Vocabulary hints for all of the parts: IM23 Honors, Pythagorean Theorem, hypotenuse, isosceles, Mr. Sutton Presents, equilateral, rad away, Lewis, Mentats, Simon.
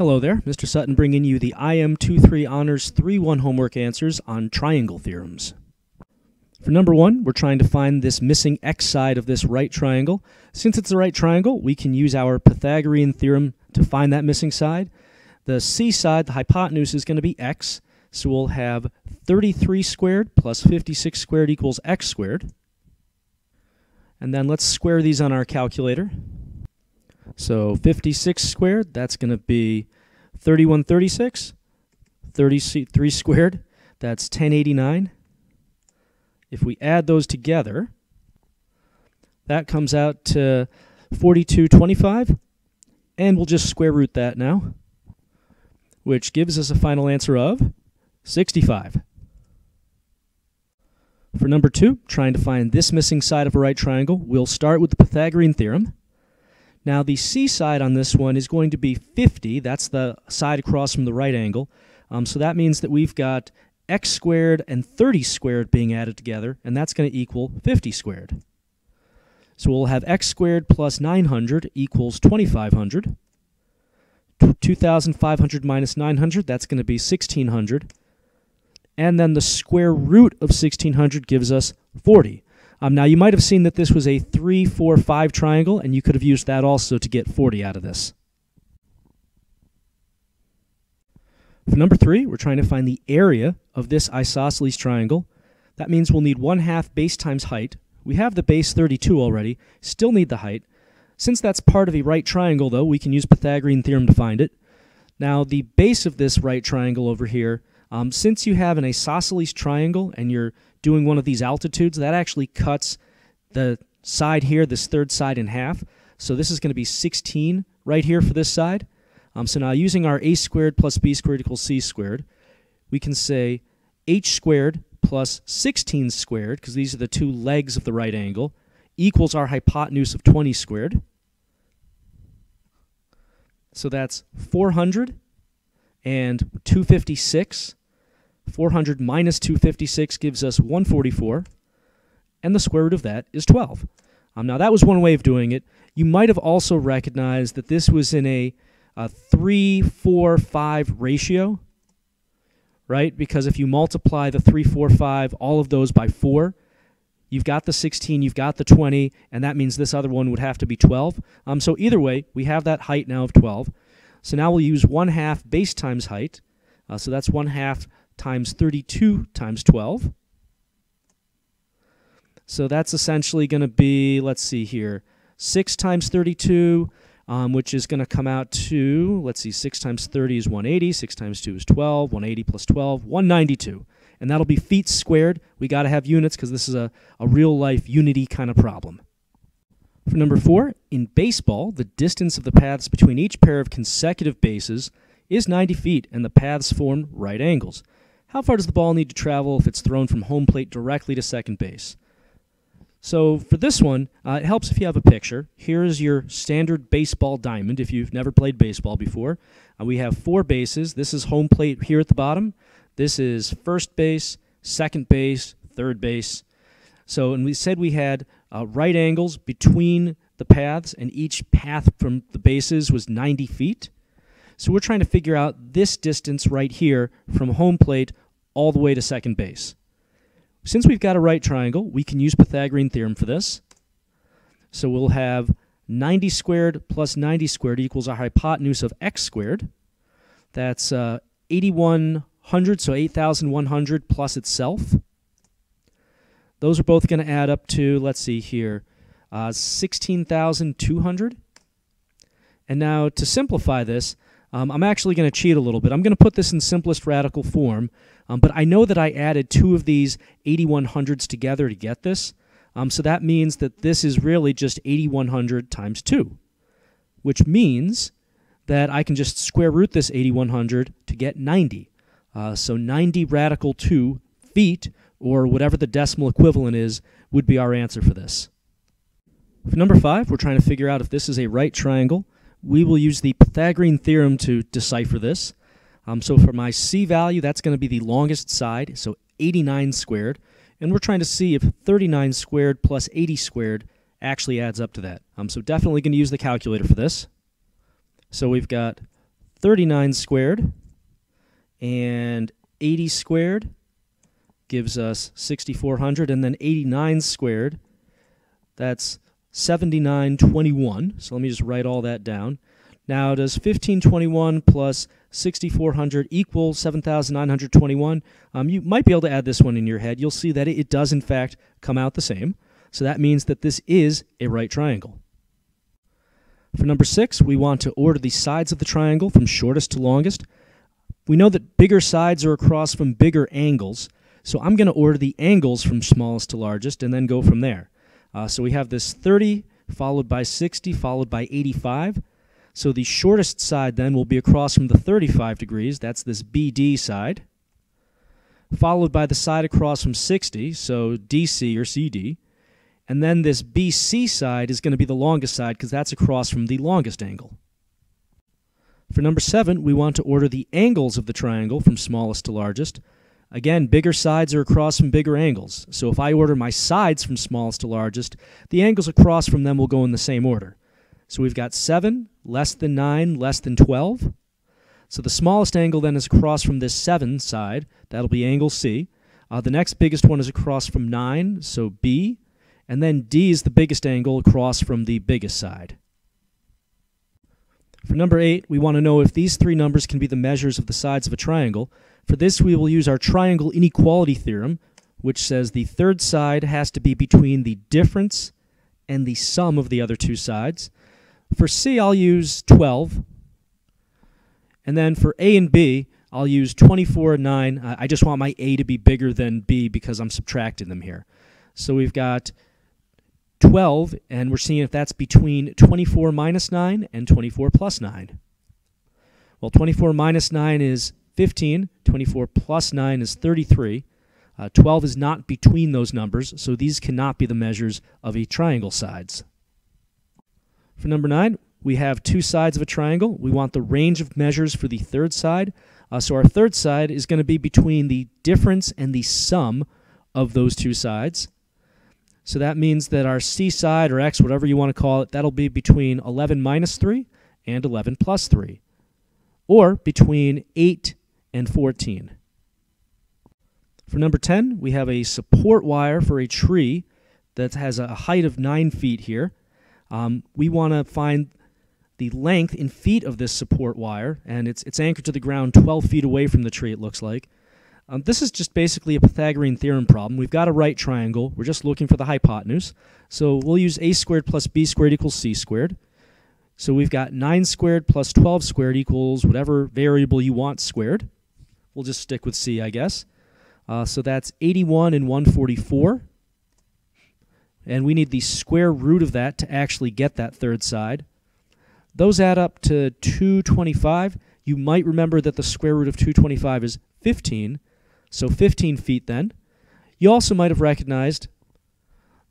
Hello there, Mr. Sutton bringing you the IM23 Honors 3-1 homework answers on triangle theorems. For number one, we're trying to find this missing x side of this right triangle. Since it's the right triangle, we can use our Pythagorean theorem to find that missing side. The c side, the hypotenuse, is going to be x, so we'll have 33 squared plus 56 squared equals x squared. And then let's square these on our calculator. So 56 squared, that's going to be 3136. 33 squared, that's 1089. If we add those together, that comes out to 4225. And we'll just square root that now, which gives us a final answer of 65. For number two, trying to find this missing side of a right triangle, we'll start with the Pythagorean theorem. Now the c side on this one is going to be 50, that's the side across from the right angle, so that means that we've got x squared and 30 squared being added together, and that's going to equal 50 squared. So we'll have x squared plus 900 equals 2500, 2500 minus 900, that's going to be 1600, and then the square root of 1600 gives us 40. Now, you might have seen that this was a 3, 4, 5 triangle, and you could have used that also to get 40 out of this. For number 3, we're trying to find the area of this isosceles triangle. That means we'll need 1/2 base times height. We have the base 32 already, still need the height. Since that's part of a right triangle, though, we can use Pythagorean theorem to find it. Now, the base of this right triangle over here, since you have an isosceles triangle and you're doing one of these altitudes, that actually cuts the side here, this third side, in half. So this is going to be 16 right here for this side. So now using our a squared plus b squared equals c squared, we can say h squared plus 16 squared, because these are the two legs of the right angle, equals our hypotenuse of 20 squared. So that's 400 and 256. 400 minus 256 gives us 144, and the square root of that is 12. Now, that was one way of doing it. You might have also recognized that this was in a 3, 4, 5 ratio, right? Because if you multiply the 3, 4, 5, all of those by 4, you've got the 16, you've got the 20, and that means this other one would have to be 12. So either way, we have that height now of 12. So now we'll use 1/2 base times height. So that's 1/2 times 32 times 12. So that's essentially going to be, let's see here, 6 times 32, which is going to come out to, let's see, 6 times 30 is 180, 6 times 2 is 12, 180 plus 12, 192. And that'll be feet squared. We got to have units because this is a real-life unity kind of problem. For number 4, in baseball, the distance of the paths between each pair of consecutive bases is 90 feet, and the paths form right angles. How far does the ball need to travel if it's thrown from home plate directly to second base? So for this one, it helps if you have a picture. Here is your standard baseball diamond if you've never played baseball before. We have 4 bases. This is home plate here at the bottom. This is first base, second base, third base. So, and we said we had right angles between the paths, and each path from the bases was 90 feet. So we're trying to figure out this distance right here from home plate all the way to second base. Since we've got a right triangle, we can use Pythagorean theorem for this. So we'll have 90 squared plus 90 squared equals our hypotenuse of x squared. That's 8100, so 8100 plus itself. Those are both going to add up to, let's see here, 16,200. And now to simplify this, I'm actually going to cheat a little bit. I'm going to put this in simplest radical form, but I know that I added two of these 8100s together to get this, so that means that this is really just 8100 times 2, which means that I can just square root this 8100 to get 90. So 90 radical 2 feet, or whatever the decimal equivalent is, would be our answer for this. For number 5, we're trying to figure out if this is a right triangle. We will use the Pythagorean theorem to decipher this. So for my c value, that's going to be the longest side, so 89 squared. And we're trying to see if 39 squared plus 80 squared actually adds up to that. So definitely going to use the calculator for this. So we've got 39 squared and 80 squared gives us 6,400, and then 89 squared, that's 7921. So let me just write all that down. Now, does 1521 plus 6,400 equal 7,921? You might be able to add this one in your head. You'll see that it does, in fact, come out the same. So that means that this is a right triangle. For number 6, we want to order the sides of the triangle from shortest to longest. We know that bigger sides are across from bigger angles, so I'm going to order the angles from smallest to largest and then go from there. So we have this 30 followed by 60 followed by 85. So the shortest side then will be across from the 35 degrees, that's this BD side, followed by the side across from 60, so DC or CD, and then this BC side is going to be the longest side because that's across from the longest angle. For number 7, we want to order the angles of the triangle from smallest to largest. Again, bigger sides are across from bigger angles, so if I order my sides from smallest to largest, the angles across from them will go in the same order. So we've got 7, less than 9, less than 12. So the smallest angle then is across from this 7 side. That'll be angle C. The next biggest one is across from 9, so B. And then D is the biggest angle across from the biggest side. For number 8, we want to know if these three numbers can be the measures of the sides of a triangle. For this, we will use our triangle inequality theorem, which says the third side has to be between the difference and the sum of the other two sides. For C, I'll use 12, and then for A and B, I'll use 24 and 9. I just want my A to be bigger than B because I'm subtracting them here. So we've got 12, and we're seeing if that's between 24 minus 9 and 24 plus 9. Well, 24 minus 9 is 15, 24 plus 9 is 33. 12 is not between those numbers, so these cannot be the measures of a triangle sides. For number 9, we have two sides of a triangle. We want the range of measures for the third side. So our third side is going to be between the difference and the sum of those two sides. So that means that our C side, or X, whatever you want to call it, that'll be between 11 minus 3 and 11 plus 3, or between 8 and 14. For number 10, we have a support wire for a tree that has a height of 9 feet here. We want to find the length in feet of this support wire, and it's anchored to the ground 12 feet away from the tree, it looks like. This is just basically a Pythagorean theorem problem. We've got a right triangle. We're just looking for the hypotenuse. So we'll use a squared plus b squared equals c squared. So we've got 9 squared plus 12 squared equals whatever variable you want squared. We'll just stick with c, I guess. So that's 81 and 144. And we need the square root of that to actually get that third side. Those add up to 225. You might remember that the square root of 225 is 15, so 15 feet then. You also might have recognized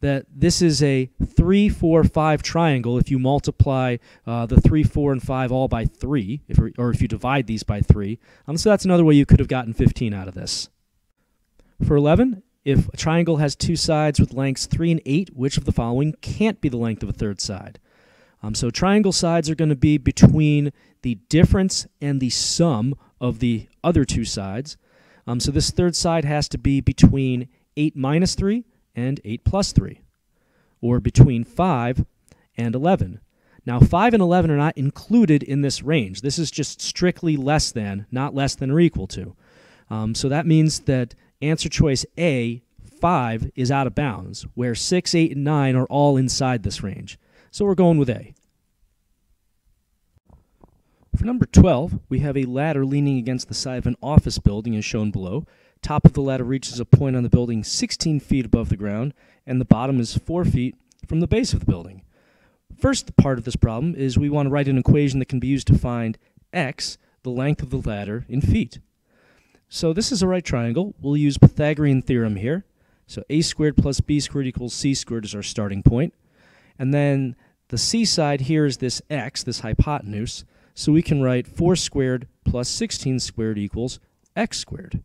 that this is a 3, 4, 5 triangle if you multiply the 3, 4, and 5 all by 3, or if you divide these by 3. So that's another way you could have gotten 15 out of this. For 11, if a triangle has two sides with lengths 3 and 8, which of the following can't be the length of a third side? So triangle sides are going to be between the difference and the sum of the other two sides. So this third side has to be between 8 minus 3 and 8 plus 3, or between 5 and 11. Now 5 and 11 are not included in this range. This is just strictly less than, not less than or equal to. So that means that answer choice A, 5, is out of bounds, where 6, 8, and 9 are all inside this range. So we're going with A. For number 12, we have a ladder leaning against the side of an office building as shown below. Top of the ladder reaches a point on the building 16 feet above the ground, and the bottom is 4 feet from the base of the building. First part of this problem is we want to write an equation that can be used to find X, the length of the ladder, in feet. So this is a right triangle. We'll use Pythagorean theorem here. So a squared plus b squared equals c squared is our starting point. And then the c side here is this x, this hypotenuse. So we can write 4 squared plus 16 squared equals x squared.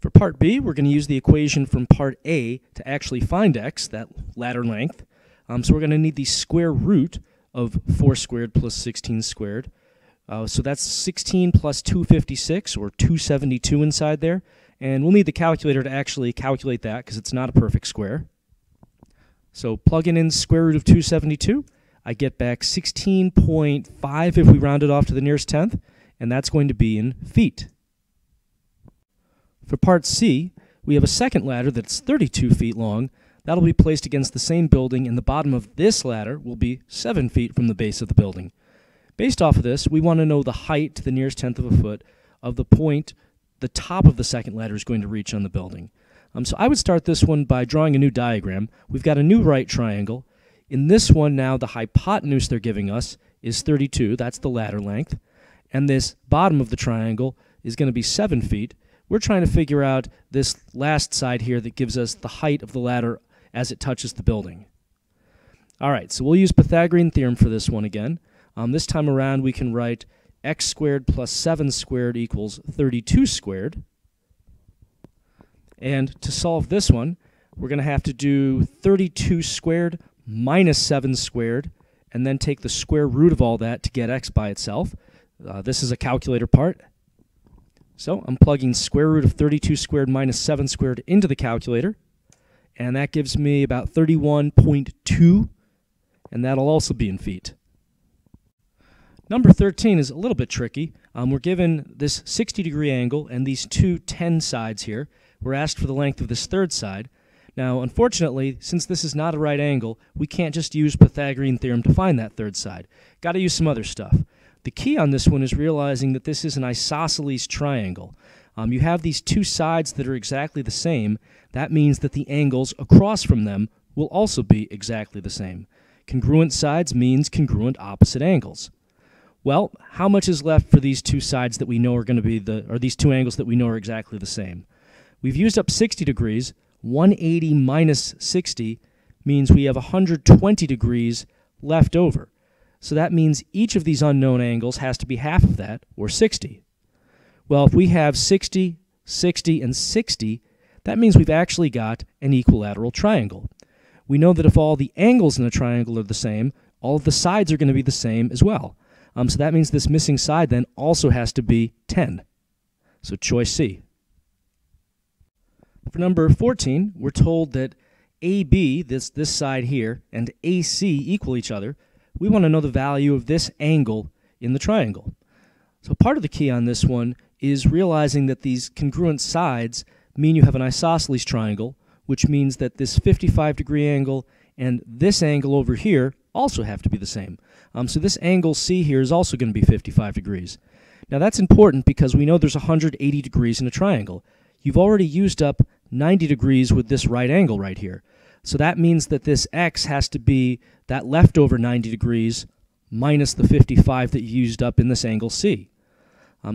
For part B, we're going to use the equation from part A to actually find x, that ladder length. So we're going to need the square root of 4 squared plus 16 squared. So that's 16 plus 256, or 272 inside there. And we'll need the calculator to actually calculate that because it's not a perfect square. So plugging in square root of 272, I get back 16.5 if we round it off to the nearest tenth, and that's going to be in feet. For part C, we have a second ladder that's 32 feet long. That'll be placed against the same building, and the bottom of this ladder will be 7 feet from the base of the building. Based off of this, we want to know the height to the nearest tenth of a foot of the point the top of the second ladder is going to reach on the building. So I would start this one by drawing a new diagram. We've got a new right triangle. In this one now, the hypotenuse they're giving us is 32. That's the ladder length. And this bottom of the triangle is going to be 7 feet. We're trying to figure out this last side here that gives us the height of the ladder as it touches the building. All right, so we'll use Pythagorean theorem for this one again. This time around, we can write x squared plus 7 squared equals 32 squared. And to solve this one, we're going to have to do 32 squared minus 7 squared, and then take the square root of all that to get x by itself. This is a calculator part. So I'm plugging square root of 32 squared minus 7 squared into the calculator, and that gives me about 31.2, and that'll also be in feet. Number 13 is a little bit tricky. We're given this 60-degree angle and these two 10 sides here. We're asked for the length of this third side. Now, unfortunately, since this is not a right angle, we can't just use Pythagorean theorem to find that third side. Got to use some other stuff. The key on this one is realizing that this is an isosceles triangle. You have these two sides that are exactly the same. That means that the angles across from them will also be exactly the same. Congruent sides means congruent opposite angles. Well, how much is left for these two sides that we know are going to be these two angles that we know are exactly the same? We've used up 60 degrees. 180 minus 60 means we have 120 degrees left over. So that means each of these unknown angles has to be half of that, or 60. Well, if we have 60, 60, and 60, that means we've actually got an equilateral triangle. We know that if all the angles in a triangle are the same, all of the sides are going to be the same as well. So that means this missing side then also has to be 10. So choice C. For number 14, we're told that AB, this side here, and AC equal each other. We want to know the value of this angle in the triangle. So part of the key on this one is realizing that these congruent sides mean you have an isosceles triangle, which means that this 55-degree angle and this angle over here also have to be the same. So this angle C here is also going to be 55 degrees. Now that's important because we know there's 180 degrees in a triangle. You've already used up 90 degrees with this right angle right here. So that means that this x has to be that leftover 90 degrees minus the 55 that you used up in this angle C.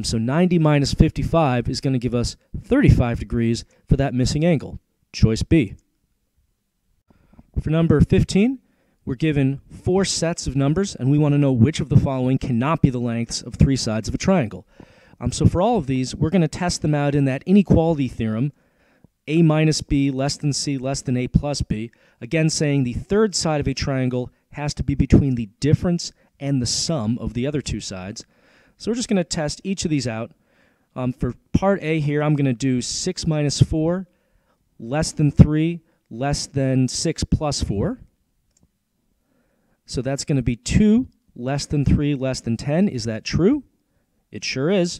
So 90 minus 55 is going to give us 35 degrees for that missing angle. Choice B. For number 15, we're given 4 sets of numbers, and we want to know which of the following cannot be the lengths of 3 sides of a triangle. So for all of these, we're going to test them out in that inequality theorem, a minus b less than c less than a plus b, again saying the third side of a triangle has to be between the difference and the sum of the other two sides. So we're just going to test each of these out. For part A here, I'm going to do 6 minus 4 less than 3 less than 6 plus 4. So that's going to be 2 less than 3 less than 10. Is that true? It sure is.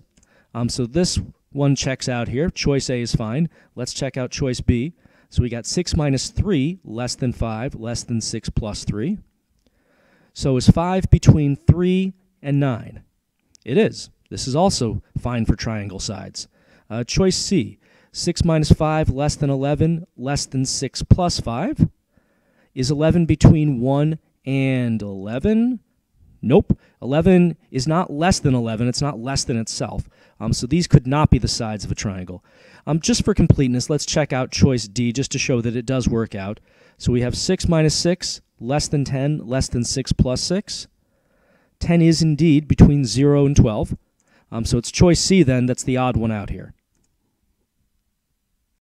So this one checks out here. Choice A is fine. Let's check out choice B. So we got 6 minus 3 less than 5 less than 6 plus 3. So is 5 between 3 and 9? It is. This is also fine for triangle sides. Choice C, 6 minus 5 less than 11 less than 6 plus 5. Is 11 between 1 and 11? Nope, 11 is not less than 11, it's not less than itself. So these could not be the sides of a triangle. Just for completeness, let's check out choice D just to show that it does work out. So we have 6 minus 6, less than 10, less than 6 plus 6. 10 is indeed between 0 and 12. So it's choice C then that's the odd one out here.